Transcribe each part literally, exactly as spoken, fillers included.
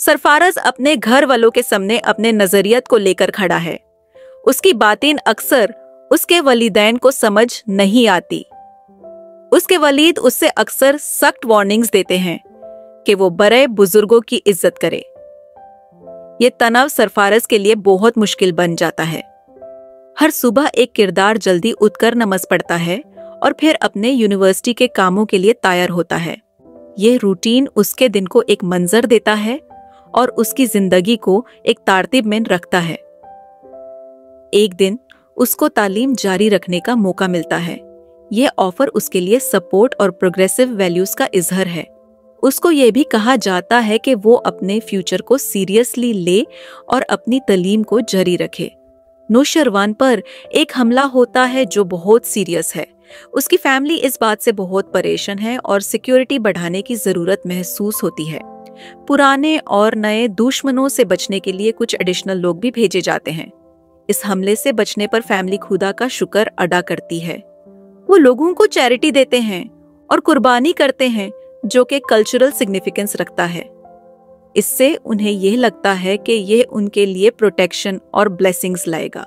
सरफराज अपने घर वालों के सामने अपने नजरियत को लेकर खड़ा है। उसकी बातें अक्सर उसके वलीदैन को समझ नहीं आती। उसके वलीद उससे अक्सर सख्त वार्निंग्स देते हैं कि वो बड़े बुजुर्गों की इज्जत करे। ये तनाव सरफराज के लिए बहुत मुश्किल बन जाता है। हर सुबह एक किरदार जल्दी उठकर नमाज पढ़ता है और फिर अपने यूनिवर्सिटी के कामों के लिए तैयार होता है। यह रूटीन उसके दिन को एक मंजर देता है और उसकी जिंदगी को एक तारतीब में रखता है। एक दिन उसको तालीम जारी रखने का मौका मिलता है। यह ऑफर उसके लिए सपोर्ट और प्रोग्रेसिव वैल्यूज का इजहार है। उसको यह भी कहा जाता है कि वो अपने फ्यूचर को सीरियसली ले और अपनी तालीम को जारी रखे। नौशरवान पर एक हमला होता है जो बहुत सीरियस है। उसकी फैमिली इस बात से बहुत परेशान है और सिक्योरिटी बढ़ाने की जरूरत महसूस होती है। पुराने और नए दुश्मनों से बचने के लिए कुछ एडिशनल लोग भी भेजे जाते हैं। इस हमले से बचने पर फैमिली खुदा का शुक्र अदा करती है। वो लोगों को चैरिटी देते हैं और कुर्बानी करते हैं जो कि कल्चरल सिग्निफिकेंस रखता है। इससे उन्हें यह लगता है कि यह उनके लिए प्रोटेक्शन और ब्लेसिंग्स लाएगा।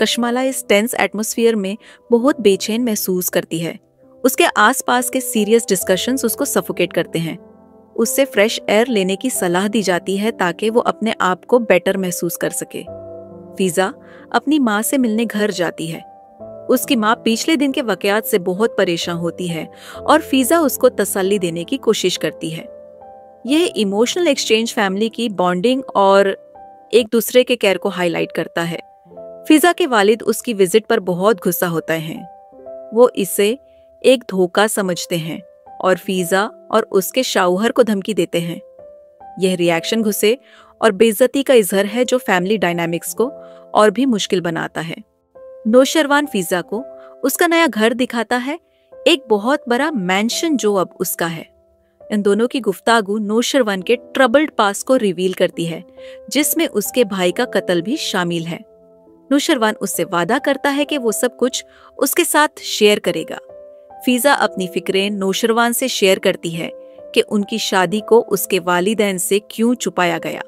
कश्माला इस टेंस एटमॉस्फेयर में बहुत बेचैन महसूस करती है। उसके आसपास के सीरियस डिस्कशंस उसको सफोकेट करते हैं। उससे फ्रेश एयर लेने की सलाह दी जाती है ताकि वो अपने आप को बेटर महसूस कर सके। फिजा अपनी माँ से मिलने घर जाती है। उसकी माँ पिछले दिन के वाकयात से बहुत परेशान होती है और फिजा उसको तसल्ली देने की कोशिश करती है। यह इमोशनल एक्सचेंज फैमिली की बॉन्डिंग और एक दूसरे के केयर को हाईलाइट करता है। फिजा के वालिद उसकी विजिट पर बहुत गुस्सा होते हैं। वो इसे एक धोखा समझते हैं और फिजा और उसके शौहर को धमकी देते हैं। यह रिएक्शन गुस्से और बेइज्जती का इजहार है जो फैमिली डायनामिक्स को और भी मुश्किल बनाता है। नौशरवान फिजा को उसका नया घर दिखाता है, एक बहुत बड़ा मैंशन जो अब उसका है। इन दोनों की गुफ्तागु नौशरवान के ट्रबल्ड पास को रिवील करती है, जिसमें उसके भाई का कत्ल भी शामिल है। नौशरवान उससे वादा करता है कि वो सब कुछ उसके साथ शेयर करेगा। फिजा अपनी फिक्रें नौशरवान से शेयर करती है कि उनकी शादी को उसके वालिदैन से क्यों छुपाया गया।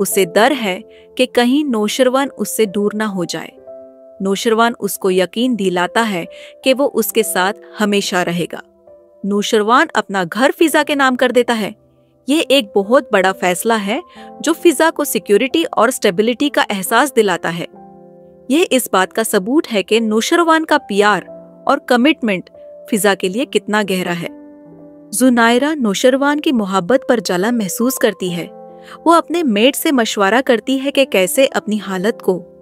उसे डर है कि कहीं नौशरवान उससे दूर ना हो जाए। नौशरवान उसको यकीन दिलाता है कि वो उसके साथ हमेशा रहेगा। नौशरवान अपना घर फिजा के नाम कर देता है। ये एक बहुत बड़ा फैसला है जो फिजा को सिक्योरिटी और स्टेबिलिटी का एहसास दिलाता है। यह इस बात का सबूत है कि नौशरवान का प्यार और कमिटमेंट फिजा के लिए कितना गहरा है। जुनायरा नौशरवान की मोहब्बत पर जलन महसूस करती है। वो अपने मेड से मशवरा करती है कि कैसे अपनी हालत को